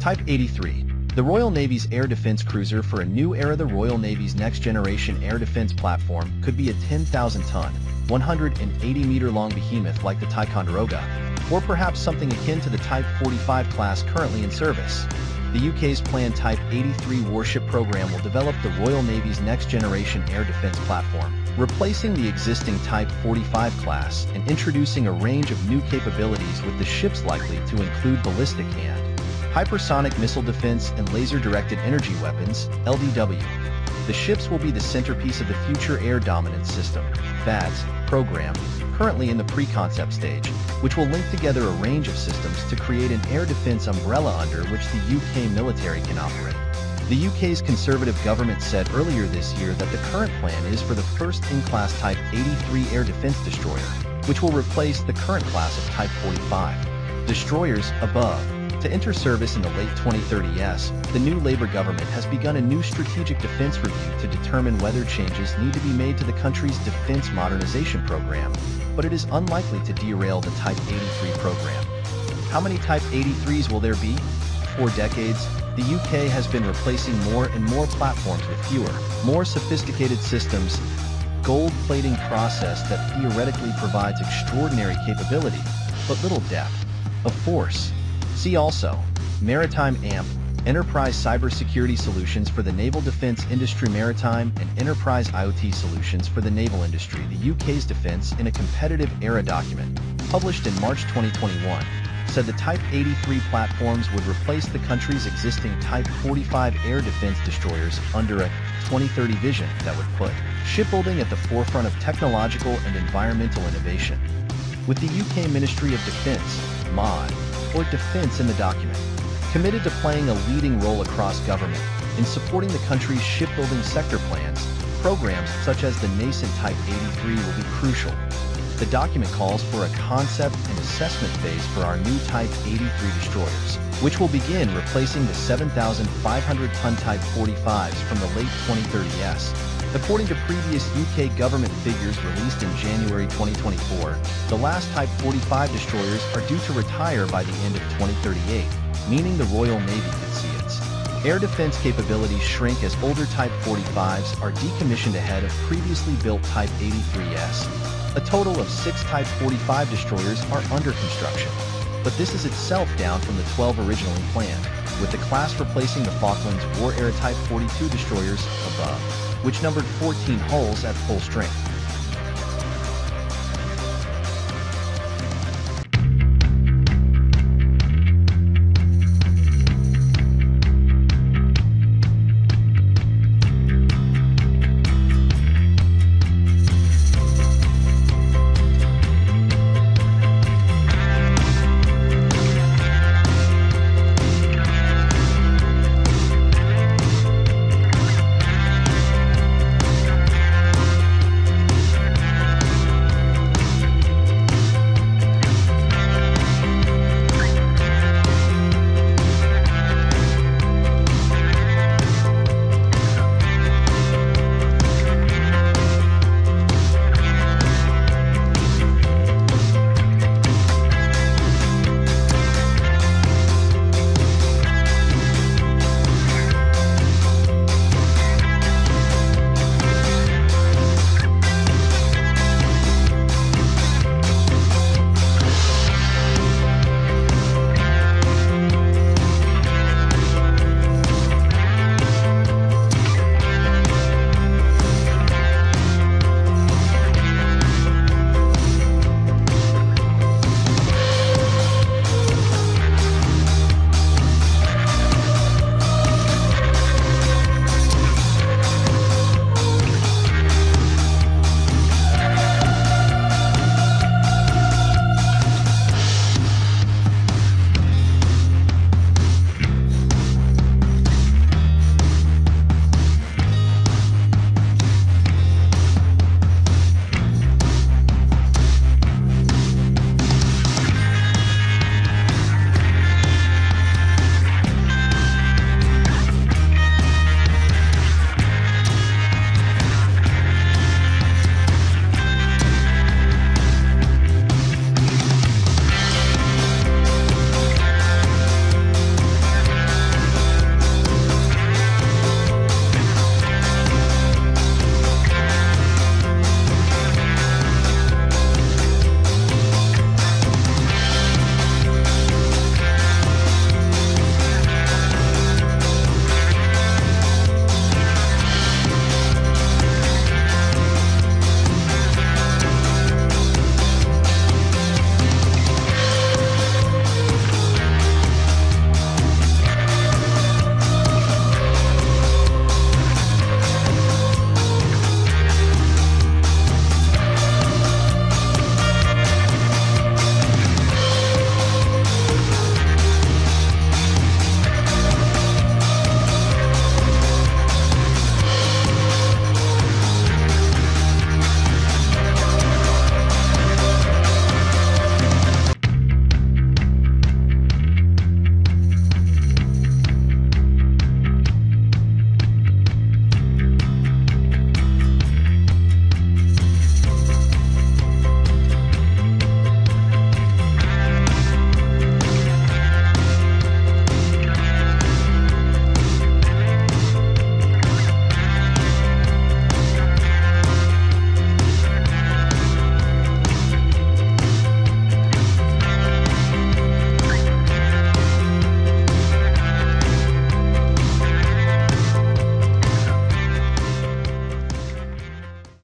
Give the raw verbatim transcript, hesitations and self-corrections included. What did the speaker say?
Type eighty-three, the Royal Navy's air defense cruiser for a new era. The Royal Navy's next-generation air defense platform could be a ten thousand ton, one hundred eighty meter long behemoth like the Ticonderoga, or perhaps something akin to the Type forty-five class currently in service. The U K's planned Type eighty-three warship program will develop the Royal Navy's next-generation air defense platform, replacing the existing Type forty-five class and introducing a range of new capabilities, with the ships likely to include ballistic and hypersonic missile defense and laser-directed energy weapons, L D W. The ships will be the centerpiece of the future air dominance system, FADS, program, currently in the pre-concept stage, which will link together a range of systems to create an air defense umbrella under which the U K military can operate. The U K's Conservative government said earlier this year that the current plan is for the first in-class Type eighty-three air defense destroyer, which will replace the current class of Type forty-five. Destroyers above to enter service in the late twenty thirties, the new Labour government has begun a new strategic defence review to determine whether changes need to be made to the country's defence modernisation programme, but it is unlikely to derail the Type eighty-three programme. How many Type eighty-threes will there be? For decades, the U K has been replacing more and more platforms with fewer, more sophisticated systems, gold plating process that theoretically provides extraordinary capability, but little depth of force. See also, Maritime A M P, Enterprise Cybersecurity Solutions for the Naval Defense Industry. Maritime and Enterprise I O T Solutions for the Naval Industry. The U K's Defense in a Competitive Era document, published in March twenty twenty-one, said the Type eighty-three platforms would replace the country's existing Type forty-five air defense destroyers under a twenty thirty vision that would put shipbuilding at the forefront of technological and environmental innovation. With the U K Ministry of Defence, M O D, or defense in the document, committed to playing a leading role across government in supporting the country's shipbuilding sector plans, programs such as the nascent Type eighty-three will be crucial. The document calls for a concept and assessment phase for our new Type eighty-three destroyers, which will begin replacing the seven thousand five hundred ton Type forty-fives from the late twenty thirties. According to previous U K government figures released in January twenty twenty-four, the last Type forty-five destroyers are due to retire by the end of twenty thirty-eight, meaning the Royal Navy could see its air defense capabilities shrink as older Type forty-fives are decommissioned ahead of previously built Type eighty-threes. A total of six Type forty-five destroyers are under construction, but this is itself down from the twelve originally planned, with the class replacing the Falklands War-era Type forty-two destroyers above, which numbered fourteen hulls at full strength.